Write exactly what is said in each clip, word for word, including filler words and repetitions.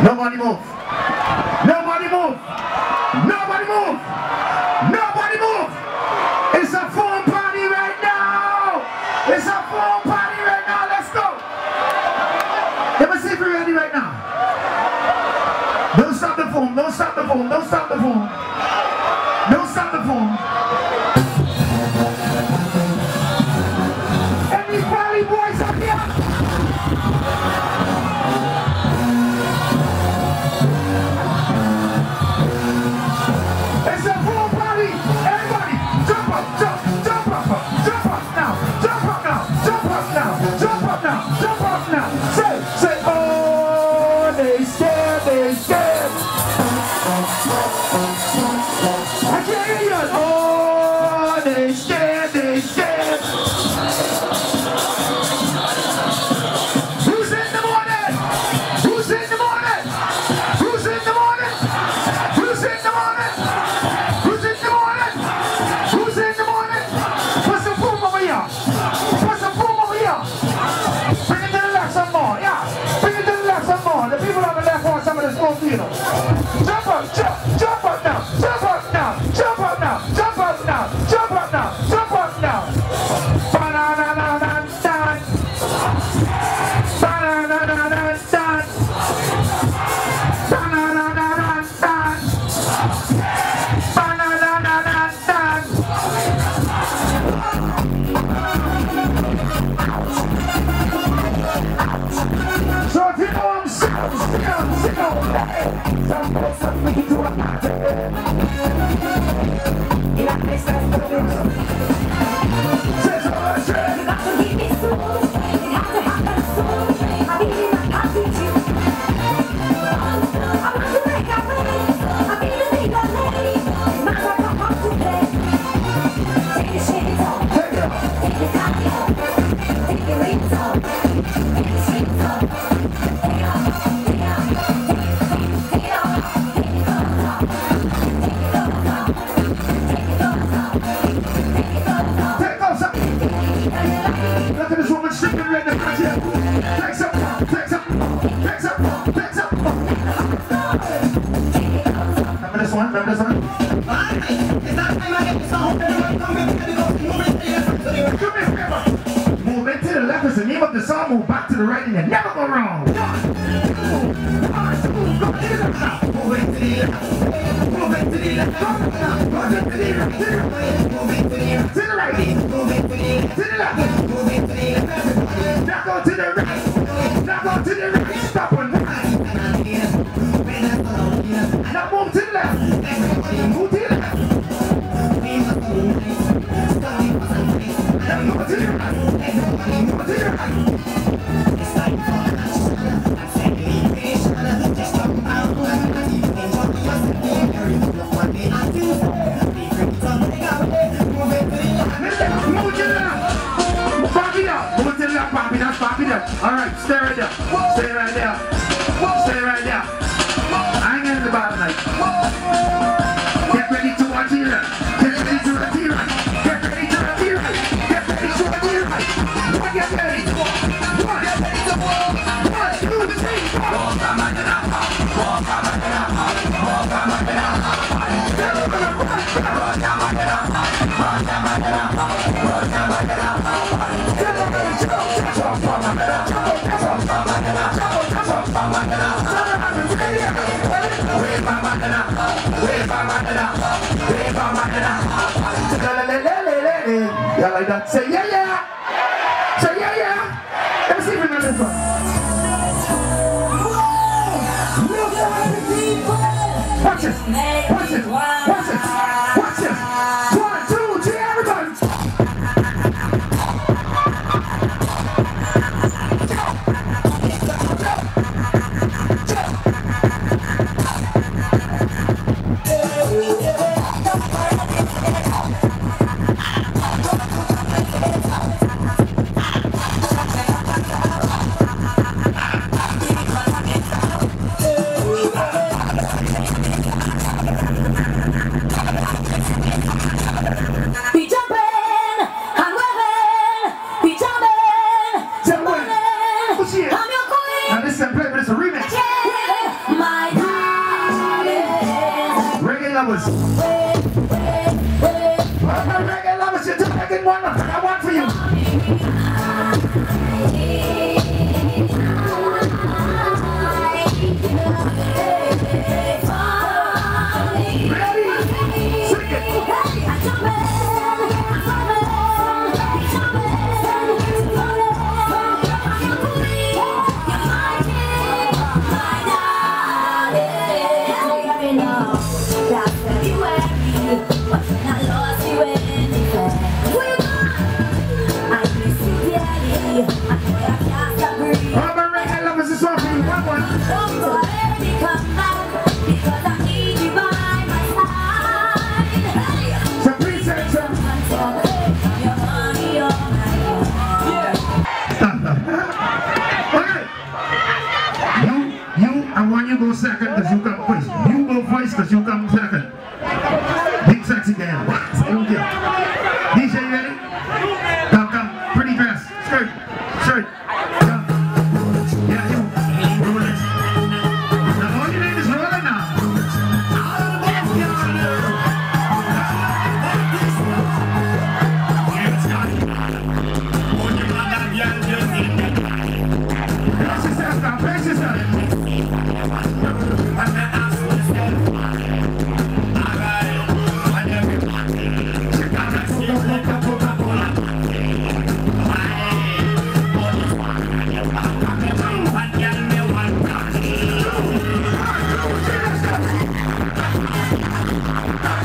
Nobody move. Nobody move. Nobody move. Nobody move. It's a full party right now. It's a full party right now. Let's go. Let me see if you're ready right now. Don't stop the phone. Don't stop the phone. Don't stop the phone. Don't stop the phone. Any party boys up here? Jump up, jump, jump up now, jump up now, jump up now, jump up now, jump up now, jump up now. Ba-na-na-na-na-na-na. Ba-na-na-na-na-na-na. Ba-na-na-na-na-na-na. Ba-na-na-na-na-na. So if you know I'm sick, I'm sick. Movement to the left is the name of the song. Move back to the right and you never go wrong. Moving to the left, moving to the left, moving to the left, moving to the left, to the right, moving to the left, moving to the left. Now go to the right, now go to the right. Stop on the right. Now move to the left, move to the left. Everybody, everybody, everybody. It's like fun. I said, leave this. Just talk about who I'm not even. Talk about the thing. Every little one thing I do. Be free to talk. They got it. Move it to the left. Listen, move it to the left. Pop it up. Move it to the left. Pop it up. Pop it up. All right, stay right there. Stay right there. Stay right there. I ain't getting the bottom like. Get ready to watch it up. Get ready to watch it up. Get ready to walk, get ready to walk, one, two, three, four. Walk, I'm not gonna hop, walk, I'm not gonna hop, walk, I'm not gonna hop. I'm never gonna run, run, I'm not gonna hop, run, I'm not gonna hop, run, I'm not gonna hop. I'm never gonna jump, jump, I'm not gonna jump, jump, I'm not gonna jump, jump, I'm not gonna hop. Wave, I'm not gonna hop, wave, I'm not gonna hop, wave, I'm not gonna hop. Y'all like that? Say yeah, yeah. So yeah, yeah. Let's see if we know this one. Whoa! Look at the people! Watch it. Watch it. Watch it. Watch it. One, two, three, everybody.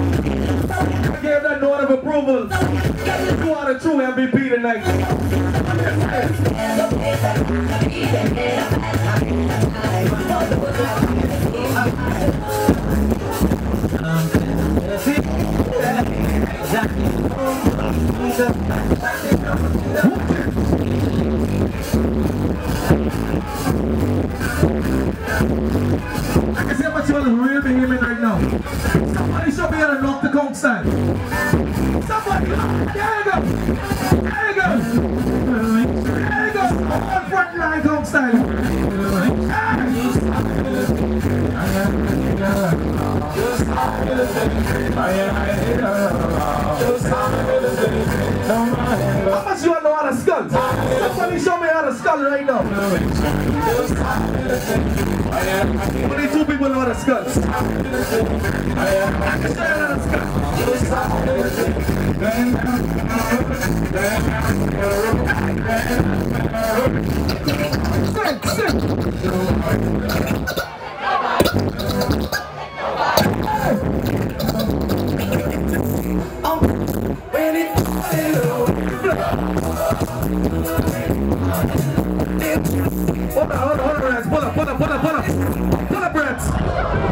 I gave that note of approval. You are the true M V P tonight. I can see how much y'all is really behaving right now. Somebody should be able to knock the conch stand. Somebody, there you go. There you go. There you go. On front line conch stand. How much you know how to skull? Somebody show me how to skull right now. Only two people know how to skull. I can show you how to skull.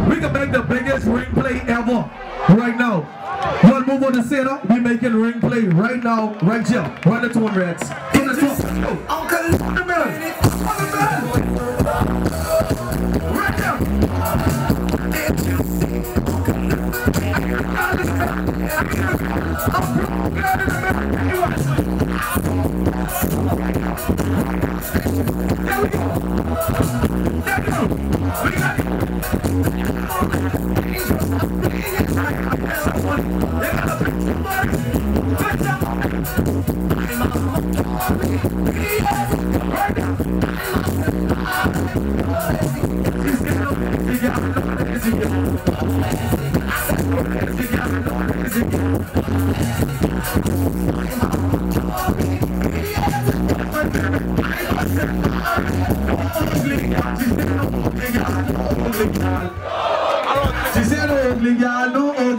We can make the biggest ring play ever right now. One move on the center, we making ring play right now, right here. Run the tune, Reds. Run the tune. Uncle, on the middle. On the middle. Right now. There we go. There we go.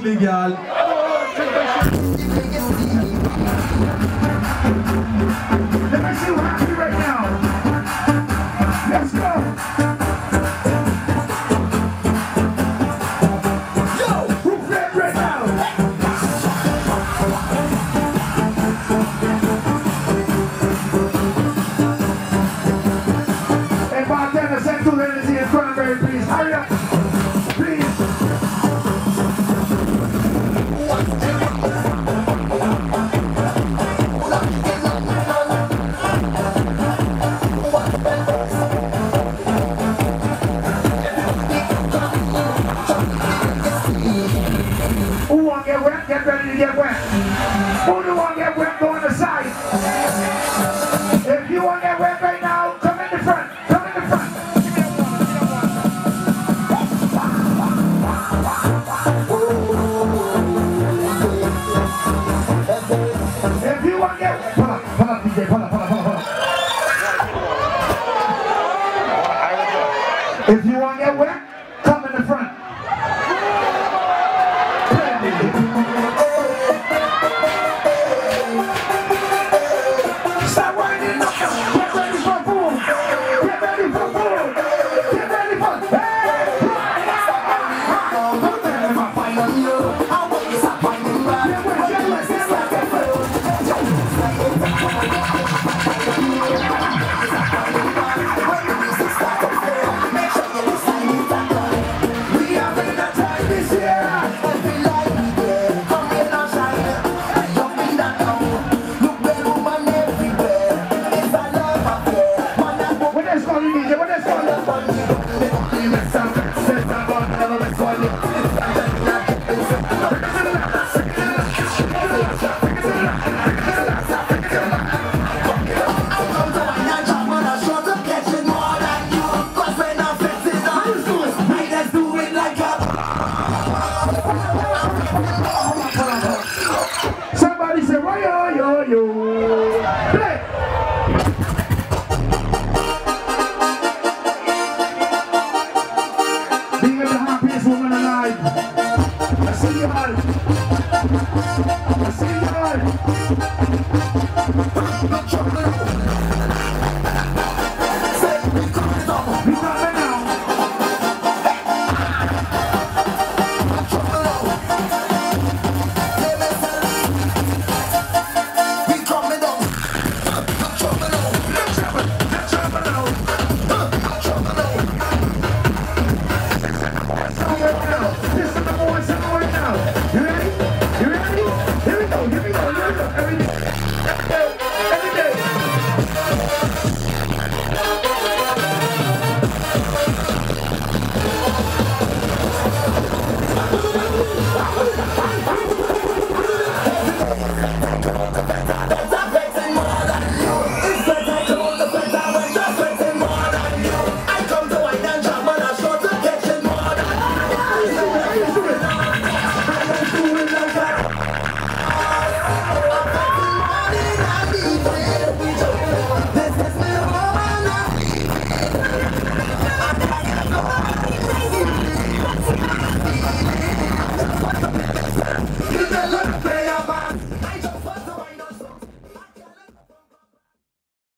We got it. Stop Let's see you tonight.